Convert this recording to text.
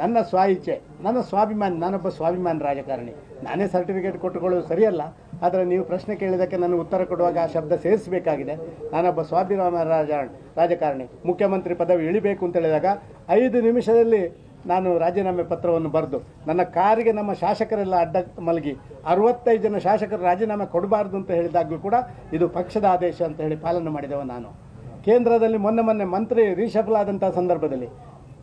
ನನ್ನ ಸ್ವಇಚ್ಛೆ, ನನ್ನ ಸ್ವಾಭಿಮಾನಿ, ನಾನೊಬ್ಬ ಸ್ವಾಭಿಮಾನಿ ರಾಜಕಾರಣಿ. ನಾನೇ ಸರ್ಟಿಫಿಕೇಟ್ ಕೊಟ್ಟುಕೊಳ್ಳೋದು ಸರಿಯಲ್ಲ, ಆದರೆ ನೀವು ಪ್ರಶ್ನೆ ಕೇಳಿದ್ದಕ್ಕೆ ನಾನು ಉತ್ತರ ಕೊಡುವಾಗ ಆ ಶಬ್ದ ಸೇರಿಸಬೇಕಾಗಿದೆ. ನಾನೊಬ್ಬ ಸ್ವಾಭಿಮಾನಿ ರಾಜಕಾರಣಿ. ಮುಖ್ಯಮಂತ್ರಿ ಪದವಿ ಇಳಿಬೇಕು ಅಂತ ಹೇಳಿದಾಗ 5 ನಿಮಿಷದಲ್ಲಿ ನಾನು ರಾಜೀನಾಮೆ ಪತ್ರವನ್ನು ಬರೆದು ನನ್ನ ಕಾರಿಗೆ ನಮ್ಮ ಶಾಸಕರೆಲ್ಲ ಅಡ್ಡ ಮಲಗಿ 65 ಜನ ಶಾಸಕರು ರಾಜೀನಾಮೆ ಕೊಡಬಾರ್ದು ಅಂತ ಹೇಳಿದಾಗಲೂ ಕೂಡ ಇದು ಪಕ್ಷದ ಆದೇಶ ಅಂತ ಹೇಳಿ ಪಾಲನೆ ಮಾಡಿದೆವು. ನಾನು ಕೇಂದ್ರದಲ್ಲಿ ಮೊನ್ನೆ ಮಂತ್ರಿ ರೀಶಫಲ್ ಆದಂಥ ಸಂದರ್ಭದಲ್ಲಿ